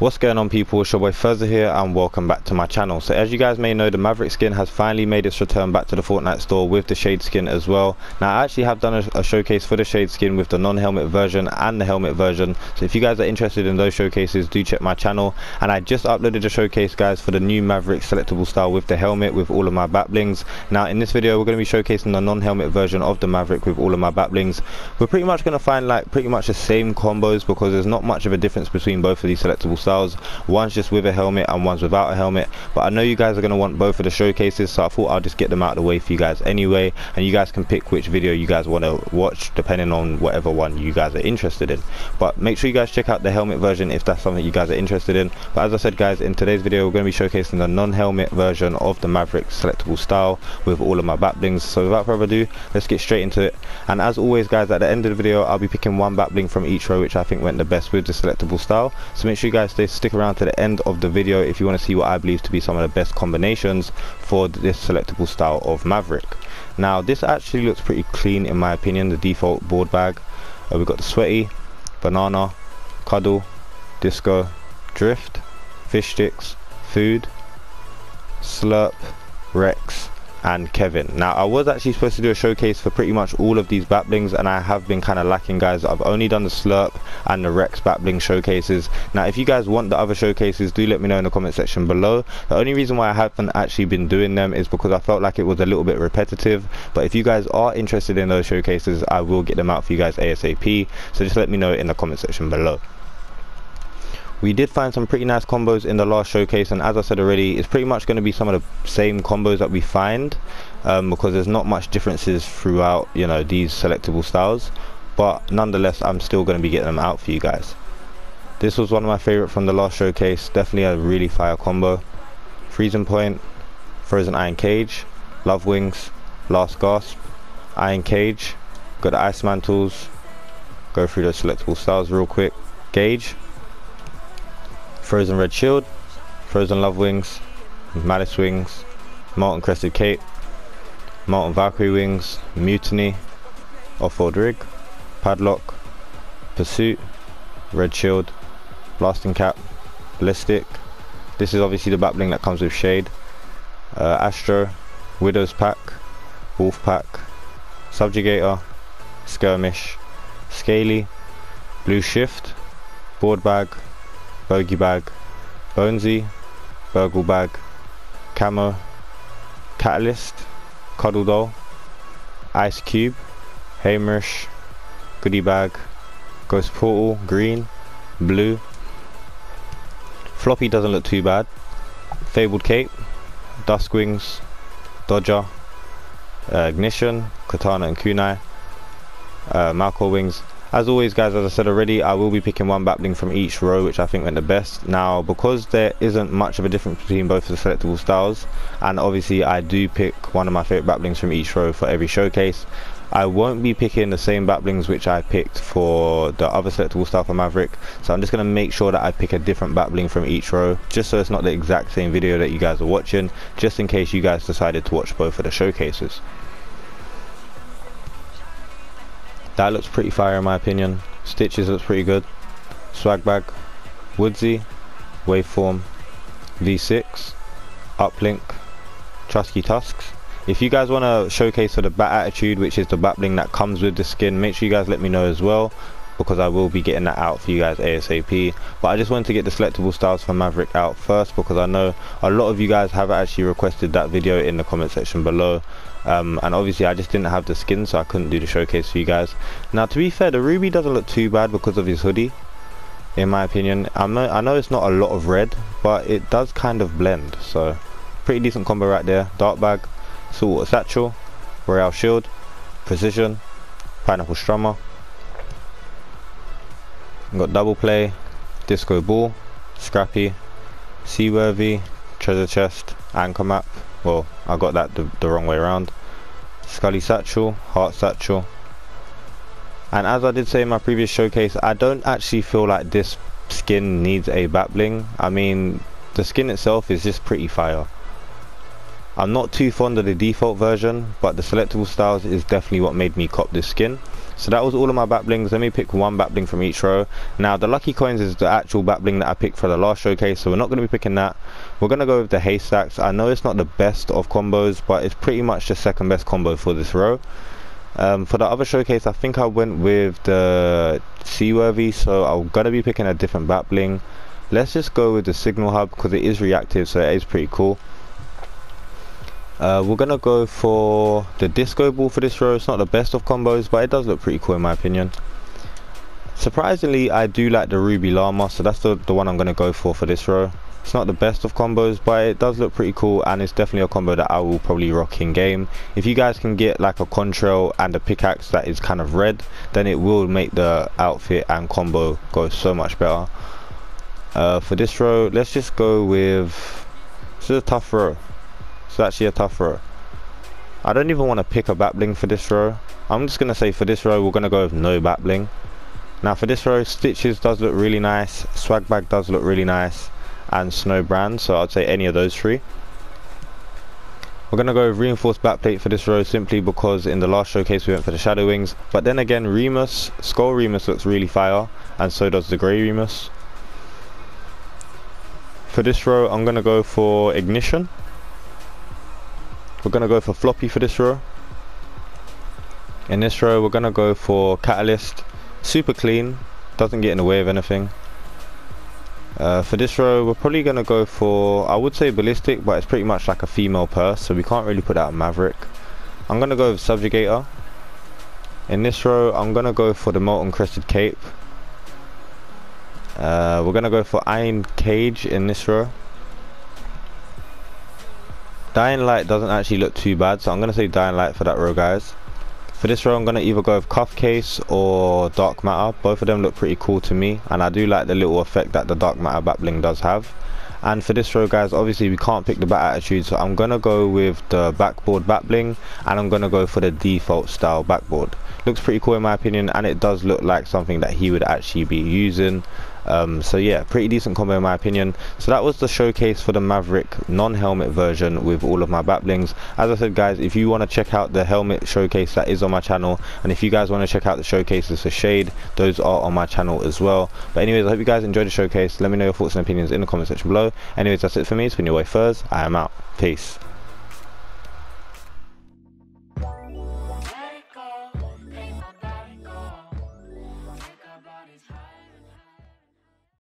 What's going on, people? It's your boy Phurzaah here and welcome back to my channel. So as you guys may know, the Maverick skin has finally made its return back to the Fortnite store with the Shade skin as well. Now I actually have done a showcase for the Shade skin with the non-helmet version and the helmet version, so if you guys are interested in those showcases, do check my channel. And I just uploaded a showcase, guys, for the new Maverick selectable style with the helmet with all of my bat blings. Now in this video we're going to be showcasing the non-helmet version of the Maverick with all of my bat blings. We're pretty much going to find like pretty much the same combos because there's not much of a difference between both of these selectable styles. One's just with a helmet and one's without a helmet, but I know you guys are going to want both of the showcases, so I thought I'll just get them out of the way for you guys anyway, and you guys can pick which video you guys want to watch depending on whatever one you guys are interested in. But make sure you guys check out the helmet version if that's something you guys are interested in. But as I said, guys, in today's video we're going to be showcasing the non-helmet version of the Maverick selectable style with all of my bat blings. So without further ado, let's get straight into it. And as always, guys, at the end of the video I'll be picking one bat bling from each row which I think went the best with the selectable style, so make sure you guys stick around to the end of the video if you want to see what I believe to be some of the best combinations for this selectable style of Maverick. Now this actually looks pretty clean in my opinion, the default board bag. We've got the sweaty, banana, cuddle, disco, drift, fish sticks, food, slurp, Rex and Kevin. Now I was actually supposed to do a showcase for pretty much all of these bat blings and I have been kind of lacking, guys. I've only done the slurp and the Rex bat bling showcases. Now if you guys want the other showcases, do let me know in the comment section below. The only reason why I haven't actually been doing them is because I felt like it was a little bit repetitive, but if you guys are interested in those showcases I will get them out for you guys ASAP, so just let me know in the comment section below. We did find some pretty nice combos in the last showcase, and as I said already, it's pretty much going to be some of the same combos that we find because there's not much differences throughout, you know, these selectable styles, but nonetheless I'm still going to be getting them out for you guys. This was one of my favourite from the last showcase, definitely a really fire combo. Freezing Point, Frozen Iron Cage, Love Wings, Last Gasp, Iron Cage, got the Iceman tools. Go through those selectable styles real quick. Gauge, Frozen Red Shield, Frozen Love Wings, Malice Wings, Molten Crested Cape, Molten Valkyrie Wings, Mutiny, Off-World Rig, Padlock, Pursuit, Red Shield, Blasting Cap, Ballistic. This is obviously the bat bling that comes with Shade. Astro, Widow's Pack, Wolf Pack, Subjugator, Skirmish, Scaly, Blue Shift, Board Bag, Bogey Bag, Bonesy, Burgle Bag, Camo, Catalyst, Cuddle Doll, Ice Cube, Hamish, Goodie Bag, Ghost Portal, Green, Blue, Floppy doesn't look too bad, Fabled Cape, Dusk Wings, Dodger, Ignition, Katana and Kunai, Malcor Wings. As always, guys, as I said already, I will be picking one bat bling from each row which I think went the best. Now because there isn't much of a difference between both of the selectable styles, and obviously I do pick one of my favourite bat blings from each row for every showcase, I won't be picking the same bat blings which I picked for the other selectable style for Maverick, so I'm just going to make sure that I pick a different bat bling from each row, just so it's not the exact same video that you guys are watching, just in case you guys decided to watch both of the showcases. That looks pretty fire in my opinion. Stitches looks pretty good. Swag Bag, Woodsy, Waveform, V6, Uplink, Trusky Tusks. If you guys want to showcase for the Bat Attitude, which is the bat bling that comes with the skin, make sure you guys let me know as well, because I will be getting that out for you guys ASAP. But I just wanted to get the selectable styles for Maverick out first because I know a lot of you guys have actually requested that video in the comment section below, and obviously I just didn't have the skin so I couldn't do the showcase for you guys. Now to be fair, the Ruby doesn't look too bad because of his hoodie in my opinion. I know it's not a lot of red, but it does kind of blend, so pretty decent combo right there. Dark Bag, Saltwater Satchel, Royale Shield, Precision, Pineapple Strummer. We've got Double Play, Disco Ball, Scrappy, Seaworthy, Treasure Chest, Anchor Map. Well, I got that the wrong way around. Scully Satchel, Heart Satchel. And as I did say in my previous showcase, I don't actually feel like this skin needs a bat bling. I mean, the skin itself is just pretty fire. I'm not too fond of the default version, but the selectable styles is definitely what made me cop this skin. So that was all of my bat blings. Let me pick one bat bling from each row. Now the lucky coins is the actual bat bling that I picked for the last showcase, so we're not going to be picking that. We're going to go with the haystacks. I know it's not the best of combos, but it's pretty much the second best combo for this row. For the other showcase, I think I went with the seaworthy, so I'm going to be picking a different bat bling. Let's just go with the signal hub because it is reactive, so it is pretty cool. We're going to go for the disco ball for this row. It's not the best of combos, but it does look pretty cool in my opinion. Surprisingly, I do like the ruby llama, so that's the one I'm going to go for this row. It's not the best of combos, but it does look pretty cool, and it's definitely a combo that I will probably rock in game. If you guys can get like a contrail and a pickaxe that is kind of red, then it will make the outfit and combo go so much better. For this row, let's just go with... this is a tough row. It's actually a tough row. I don't even want to pick a bat bling for this row. I'm just going to say for this row we're going to go with no bat bling. Now for this row, Stitches does look really nice, Swag Bag does look really nice, and Snowbrand, so I'd say any of those three. We're going to go with reinforced backplate for this row simply because in the last showcase we went for the shadow wings, but then again Remus, Skull Remus looks really fire, and so does the grey Remus. For this row I'm going to go for ignition. We're going to go for floppy for this row. In this row we're going to go for catalyst. Super clean, doesn't get in the way of anything. For this row we're probably going to go for, I would say ballistic, but it's pretty much like a female purse, so we can't really put out Maverick. I'm going to go with subjugator. In this row I'm going to go for the molten crested cape. We're going to go for iron cage in this row. Dying Light doesn't actually look too bad, so I'm going to say Dying Light for that row, guys. For this row I'm going to either go with Cuff Case or Dark Matter. Both of them look pretty cool to me, and I do like the little effect that the Dark Matter bat bling does have. And for this row, guys, obviously we can't pick the bat attitude, so I'm going to go with the backboard bat bling, and I'm going to go for the default style backboard. Looks pretty cool in my opinion, and it does look like something that he would actually be using. So yeah, pretty decent combo in my opinion. So that was the showcase for the Maverick non-helmet version with all of my bat blings. As I said, guys, if you want to check out the helmet showcase, that is on my channel, and if you guys want to check out the showcases for Shade, those are on my channel as well. But anyways, I hope you guys enjoyed the showcase. Let me know your thoughts and opinions in the comment section below. Anyways, that's it for me. It's been your boy Phurzaah. I am out. Peace.